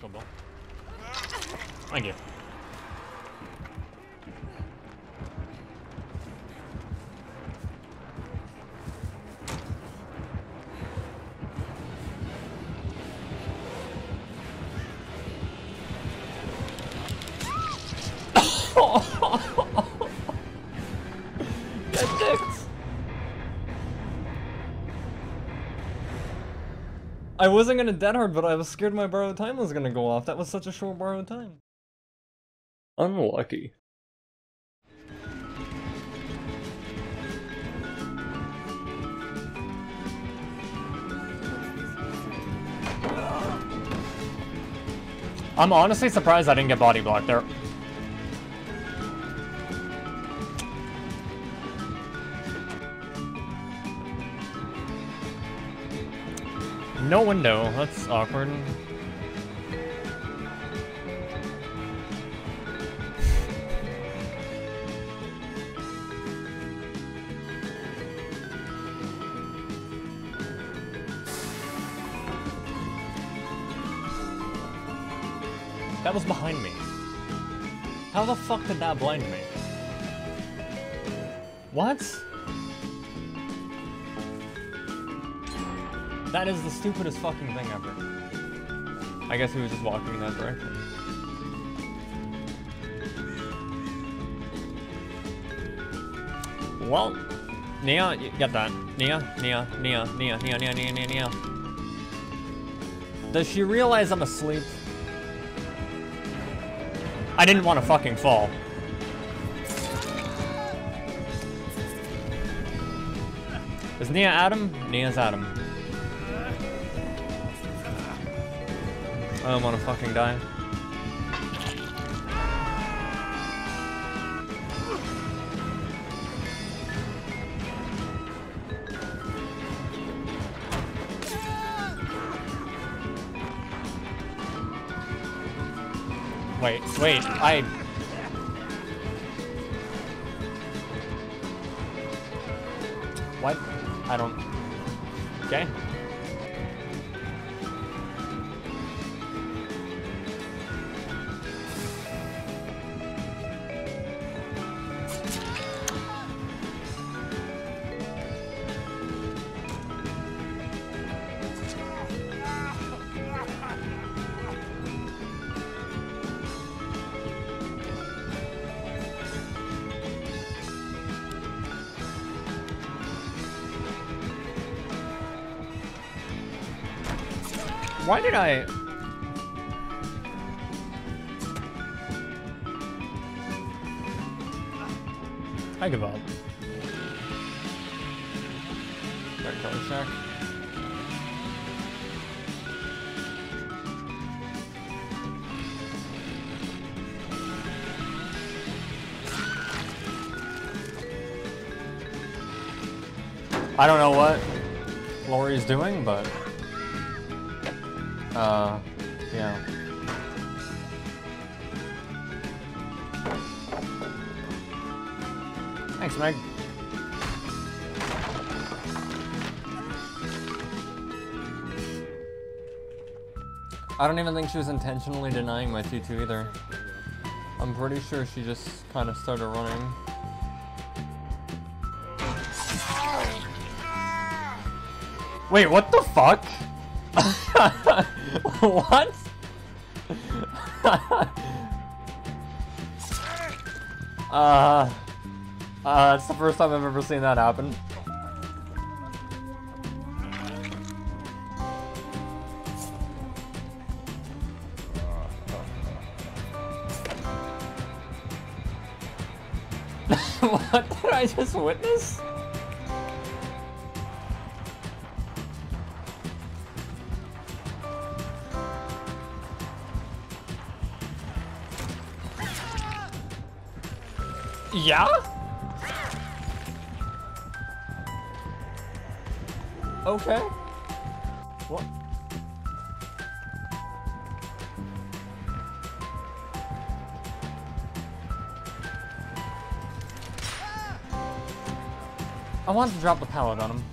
Let's go, ball. Thank you. I wasn't gonna dead hard, but I was scared my borrowed time was gonna go off. That was such a short borrowed time. Unlucky. I'm honestly surprised I didn't get body blocked there. No window, that's awkward. That was behind me. How the fuck did that blind me? What? That is the stupidest fucking thing ever. I guess he was just walking in that direction. Well, Nia, you got that. Nia. Does she realize I'm asleep? I didn't want to fucking fall. Is Nia Adam? Nia's Adam. I don't want to fucking die. Wait, What? I don't... Okay. Why did I? I give up. Start killing Shark. I don't know what Lori's doing, but. Yeah. Thanks, Meg. I don't even think she was intentionally denying my T2 either. I'm pretty sure she just kind of started running. Wait, what the fuck? What? That's the first time I've ever seen that happen. What did I just witness? Yeah? Okay. What? I wanted to drop the pallet on him.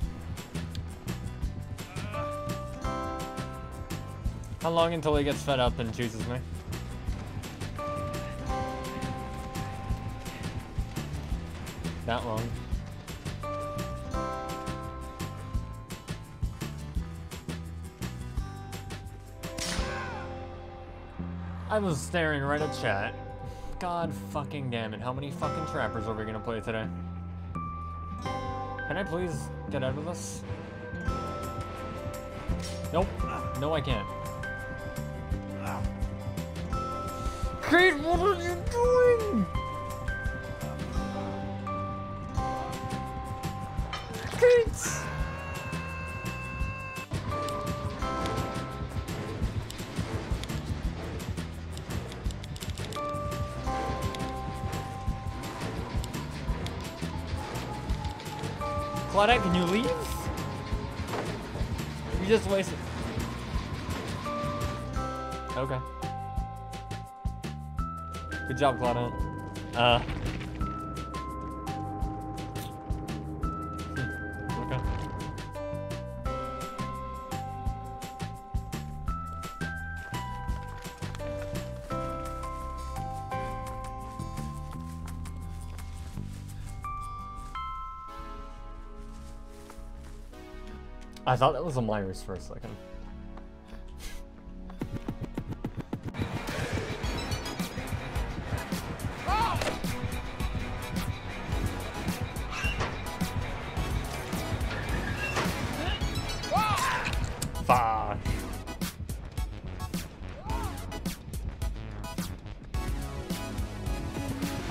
How long until he gets fed up and chooses me? That long. I was staring right at chat. God fucking damn it, how many fucking trappers are we gonna play today? Can I please get out of this? Nope. No, I can't. Kate, what are you doing? Kate! Claudette, can you leave? You just wasted. Okay. Good job, Claudette. Okay. I thought that was a Myers for a second.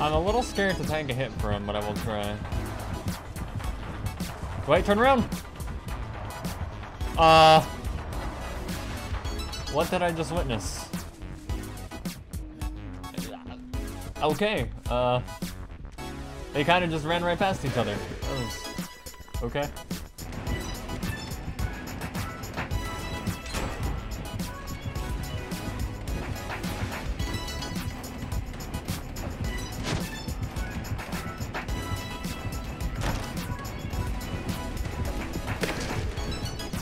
I'm a little scared to take a hit for him, but I will try. Wait, turn around! What did I just witness? Okay, they kind of just ran right past each other. That was... okay.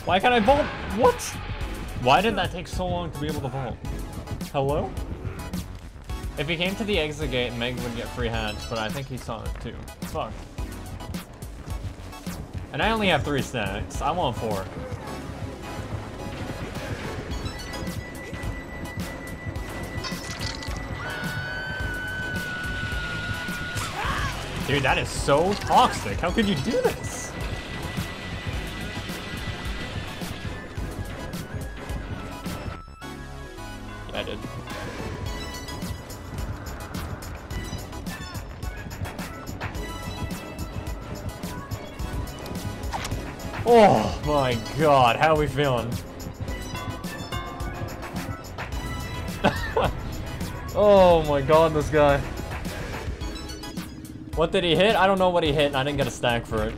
Why can't I vault? What? Why did that take so long to be able to vault? Hello? If he came to the exit gate, Meg would get free hats, but I think he saw it too. Fuck. And I only have 3 stacks. I want 4. Dude, that is so toxic. How could you do this? Oh my god, how are we feeling? Oh my god, this guy. What did he hit? I don't know what he hit, and I didn't get a stack for it.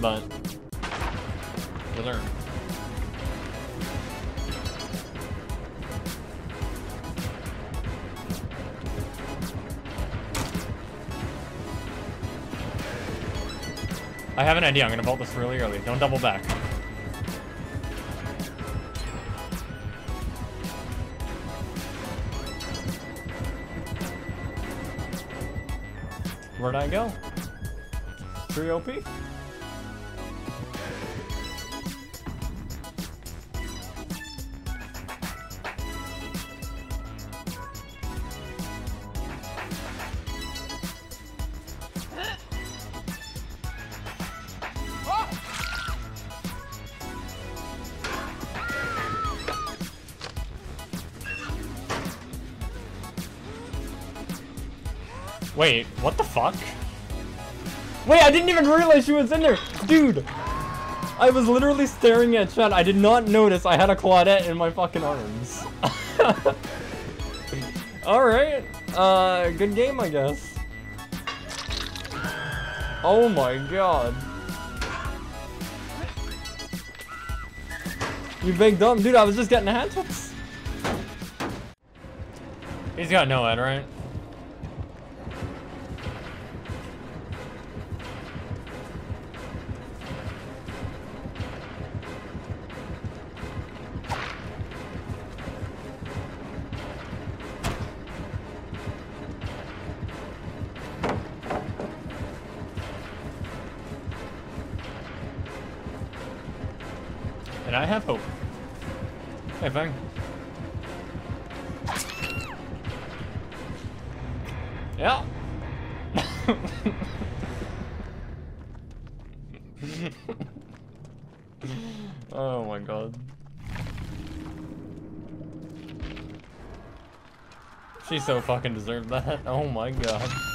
But... you learn. I have an idea, I'm gonna vault this really early. Don't double back. Where'd I go? 3 OP? Wait, what the fuck? Wait, I didn't even realize she was in there! Dude! I was literally staring at chat. I did not notice I had a Claudette in my fucking arms. Alright. Good game, I guess. Oh my god. You big dumb. Dude, I was just getting hatchets. He's got no head, right? And I have hope. Hey, Vang. Yeah. Oh my god. She so fucking deserved that. Oh my god.